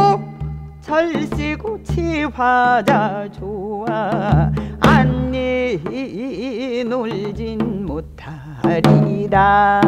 절씨고 치화자 좋아 안니 놀진 못하리라.